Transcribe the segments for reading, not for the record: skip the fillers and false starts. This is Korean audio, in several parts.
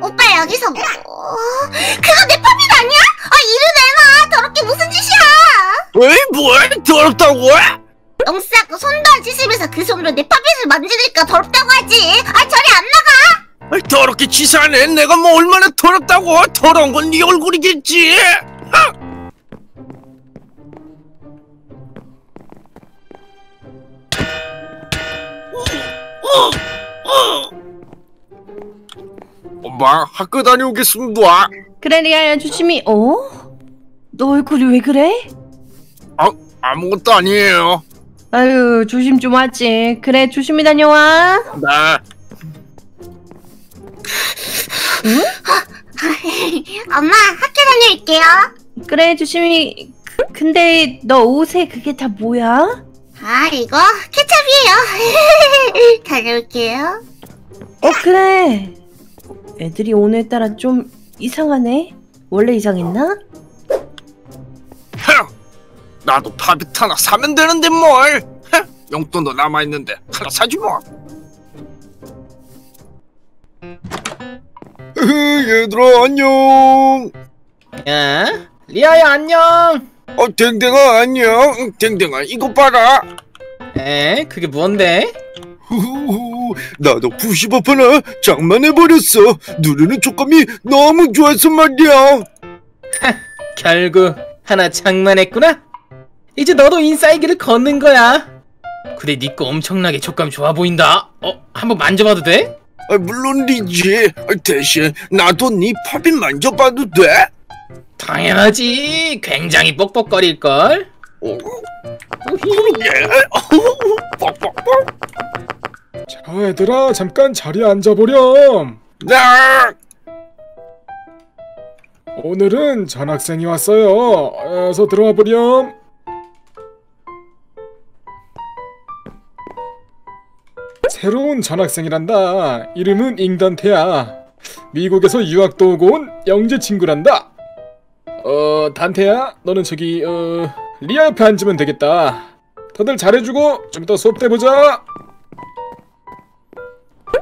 오빠 여기서 뭐? 그거 내 파밍 아니야? 아 이리 내놔! 더럽게 무슨 짓이야! 에이 뭐야? 더럽다고? 영수야 그 손도 안 씻으면서 그 손으로 내 파밋을 만지니까 더럽다고 하지! 아 저리 안 나가! 아이 더럽게 치사하네. 내가 뭐 얼마나 더럽다고! 더러운 건 네 얼굴이겠지! 하! 엄마 학교 다녀오겠습니다. 그래 리아야 조심히. 어? 너 얼굴이 왜 그래? 아 아무것도 아니에요. 아유 조심 좀 하지. 그래 조심히 다녀와. 네. 응? 엄마 학교 다녀올게요. 그래 조심히. 근데 너 옷에 그게 다 뭐야? 아 이거 케첩이에요. 다녀올게요. 어 그래. 애들이 오늘따라 좀 이상하네. 원래 이상했나? 헤! 나도 파빗 하나 사면 되는데 뭘! 헤! 용돈도 남아있는데 하나 사지 뭐! 얘들아 안녕! 야? 리아야 안녕! 댕댕아 안녕! 댕댕아 이거 봐라! 에? 그게 뭔데? 후후후 나도 부시밥 하나 장만해버렸어. 누르는 촉감이 너무 좋아서 말이야. 하, 결국 하나 장만했구나. 이제 너도 인싸이기를 걷는 거야. 근데 네 거 엄청나게 촉감 좋아 보인다. 한번 만져봐도 돼? 아, 물론이지. 대신 나도 네 팝인 만져봐도 돼? 당연하지. 굉장히 뻑뻑거릴걸. 자 얘들아 잠깐 자리에 앉아보렴. 오늘은 전학생이 왔어요. 어서 들어와보렴. 새로운 전학생이란다. 이름은 잉단테야. 미국에서 유학도 오고 온 영재 친구란다. 단테야 너는 저기 리아 옆에 앉으면 되겠다. 다들 잘해주고 좀 이따 수업 때 보자.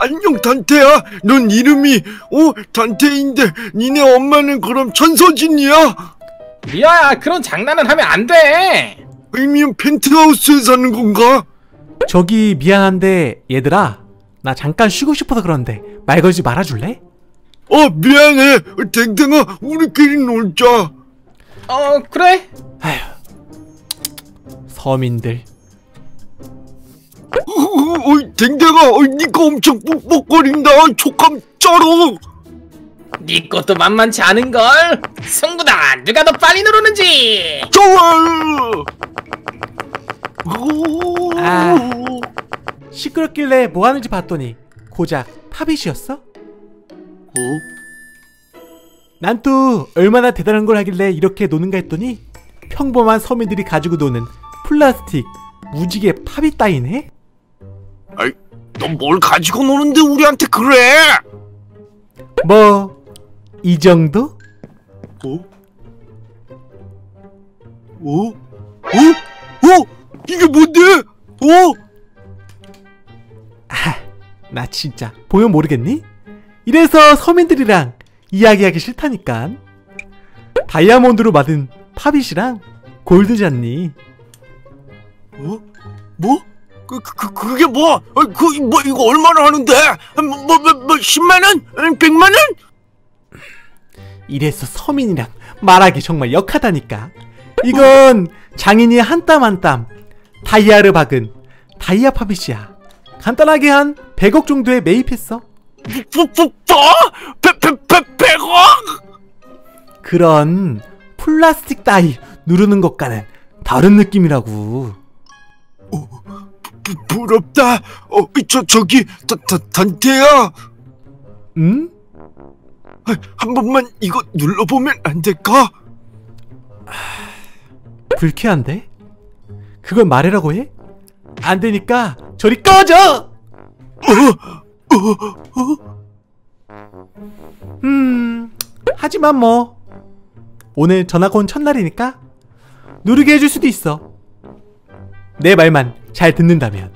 안녕 단테야. 넌 이름이 단테인데 니네 엄마는 그럼 천서진이야? 리아야 그런 장난은 하면 안 돼. 의미는 펜트하우스에 사는 건가? 저기 미안한데 얘들아 나 잠깐 쉬고 싶어서 그러는데 말 걸지 말아줄래? 미안해. 댕댕아 우리끼리 놀자. 그래. 아휴 서민들. 댕댕아 니꺼 엄청 뻑뻑거린다. 촉감 쩔어. 니 것도 만만치 않은걸. 승부다 누가 더 빨리 누르는지. 좋아. 시끄럽길래 뭐하는지 봤더니 고작 팝잇이었어? 난 또 얼마나 대단한 걸 하길래 이렇게 노는가 했더니 평범한 서민들이 가지고 노는 플라스틱 무지개 팝잇 따위네? 아이, 넌 뭘 가지고 노는데 우리한테 그래? 뭐, 이 정도? 이게 뭔데? 나 진짜 보면 모르겠니? 이래서 서민들이랑 이야기하기 싫다니까. 다이아몬드로 만든 팝잇이랑 골드잖니. 뭐? 그게 뭐? 이거 얼마나 하는데? 뭐 10만원? 100만원? 이래서 서민이랑 말하기 정말 역하다니까. 이건 장인이 한 땀 한 땀 다이아를 박은 다이아 팝잇이야. 간단하게 한 100억 정도에 매입했어. 백억? 그런 플라스틱 따위 누르는 것과는 다른 느낌이라고. 부럽다. 저기 단테야. 응? 한 번만 이거 눌러보면 안 될까? 불쾌한데? 그걸 말해라고 해? 안 되니까 저리 꺼져! 하지만 뭐 오늘 전학 온 첫날이니까 누르게 해줄 수도 있어. 내 말만 잘 듣는다면.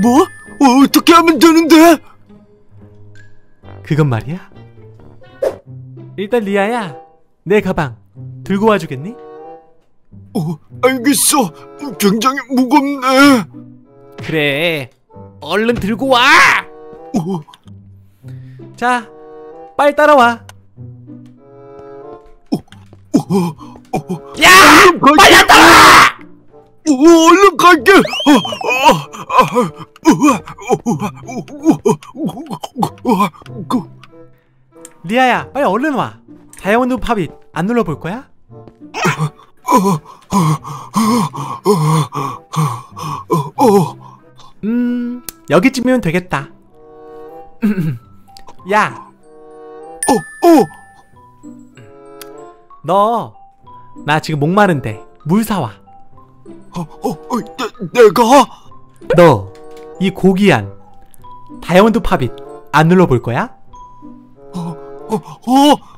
뭐? 어떻게 하면 되는데? 그건 말이야. 일단 리아야, 내 가방 들고 와주겠니? 알겠어. 굉장히 무겁네. 그래, 얼른 들고 와! 자, 빨리 따라와. 야! 빨리 따라와! 얼른 갈게! 리아야, 빨리 얼른 와. 다이아몬드 팝잇 안 눌러볼 거야? 여기쯤이면 되겠다. 야! 너, 나 지금 목마른데 물 사와. 내가? 너 이 고귀한 다이아몬드 팝잇 안 눌러볼 거야?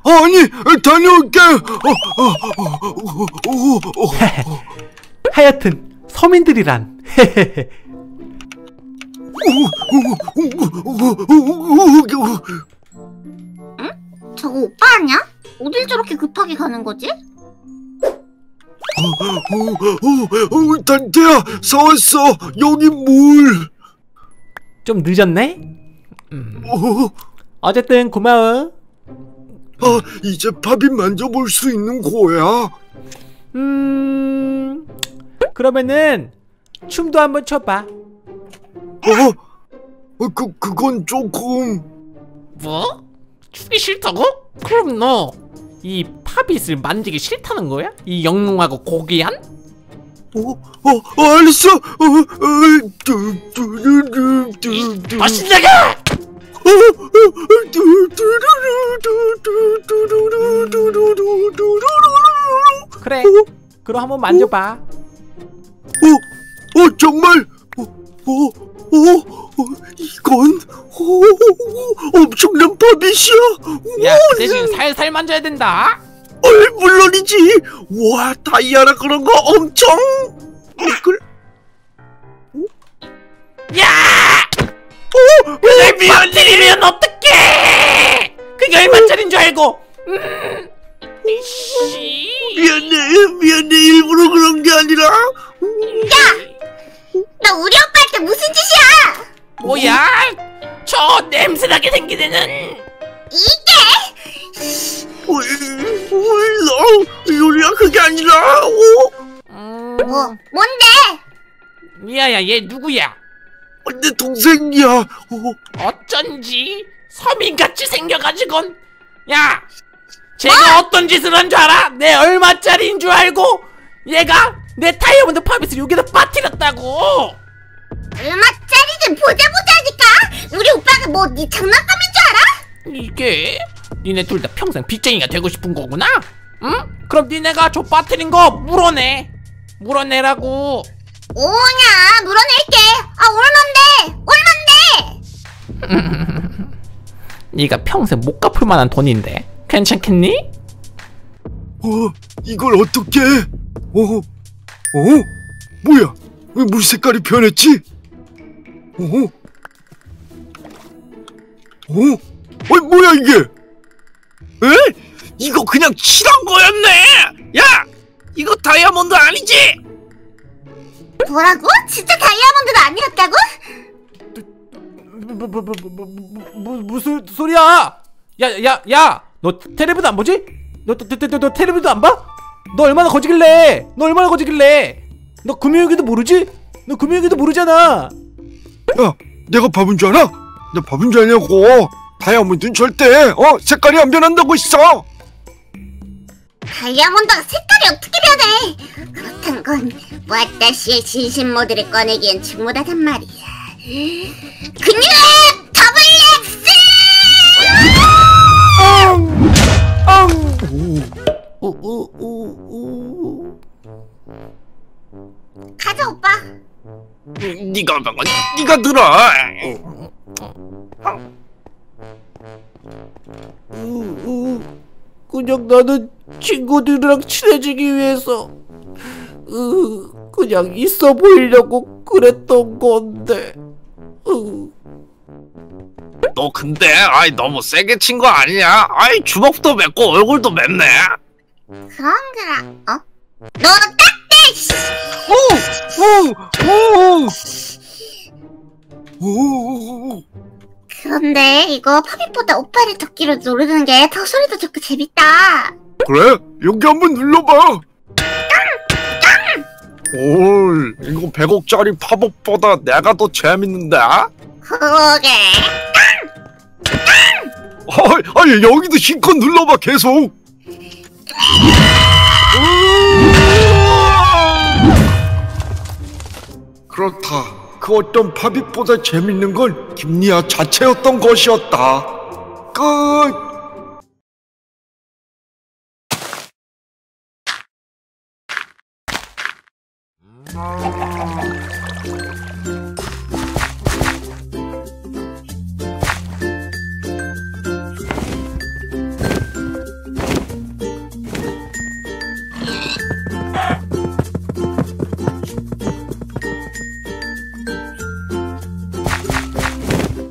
아니, 다녀올게. 하여튼 서민들이란. 응? 저거 오빠 아니야? 어딜 저렇게 급하게 가는 거지? 단태야, 사왔어. 여기 물. 좀 늦었네? 어쨌든 고마워. 이제 팝잇 만져볼 수 있는 거야? 그러면은 춤도 한번 춰봐. 그건 조금... 뭐? 추기 싫다고? 그럼 너 이 팝잇을 만지기 싫다는 거야? 이 영롱하고 고귀한? 알았어! 더 신나게! 그래, 그럼 한번 만져봐. 정말? 이건 엄청난 팝잇이야. 야, 대신 살살 만져야 된다. 물론이지. 와, 다이아라 그런 거 엄청. 야! 그걸 밀어드리면 어떡해! 그게 얼마짜린 줄 알고! 이씨! 미안해, 일부러 그런 게 아니라. 야! 너 우리 오빠한테 무슨 짓이야! 뭐야? 저 냄새나게 생기는! 이게! 요리야, 그게 아니라. 뭔데? 야야, 얘 누구야? 내 동생이야. 어쩐지 서민같이 생겨가지곤. 야, 제가 어떤 짓을 한 줄 알아? 내 얼마짜리인 줄 알고 얘가 내 다이아몬드 팝잇을 여기다 빠뜨렸다고. 얼마짜리 좀 보자니까. 우리 오빠가 뭐 네 장난감인 줄 알아? 이게 니네 둘 다 평생 빚쟁이가 되고 싶은 거구나? 응? 그럼 니네가 저 빠뜨린 거 물어내라고. 오냐, 물어낼게. 얼만데? 네가 평생 못 갚을 만한 돈인데 괜찮겠니? 이걸 어떻게? 뭐야? 왜 물 색깔이 변했지? 뭐야 이게? 에? 이거 그냥 칠한 거였네. 야, 이거 다이아몬드 아니지? 뭐라고? 진짜 다이아몬드가 아니었다고? 무슨 소리야? 야, 너 텔레비도 안 보지? 너 텔레비도 안 봐? 너 얼마나 거지길래? 너 금요일에도 모르지? 너 금요일에도 모르잖아. 야, 내가 바본 줄 알아? 나 바본 줄 아냐고. 다이아몬드는 절대 색깔이 안 변한다고 있어. 다이아몬드가 색깔이 어떻게 변해? 그렇단 건 와따시의 진심 모드를 꺼내기엔 직무라단 말이야. 그녀의 더블 렉스! 가자 오빠. 네가 방금 네가 들어. 그냥 나는 친구들이랑 친해지기 위해서 그냥 있어 보이려고 그랬던 건데. 너 근데 아이 너무 세게 친 거 아니냐? 아이 주먹도 맵고 얼굴도 맵네. 그런가? 어? 너 딱대! 씨! 오! 그런데 이거 팝잇보다 오빠를 적기로 누르는 게 더 소리도 좋고 재밌다. 그래? 여기 한번 눌러봐. 올, 이거 100억짜리 팝업보다 내가 더 재밌는데? 그러게. 아니 여기도 힘껏 눌러봐 계속. 그렇다. 그 어떤 팝잇보다 재밌는 건 김리아 자체였던 것이었다. 끝.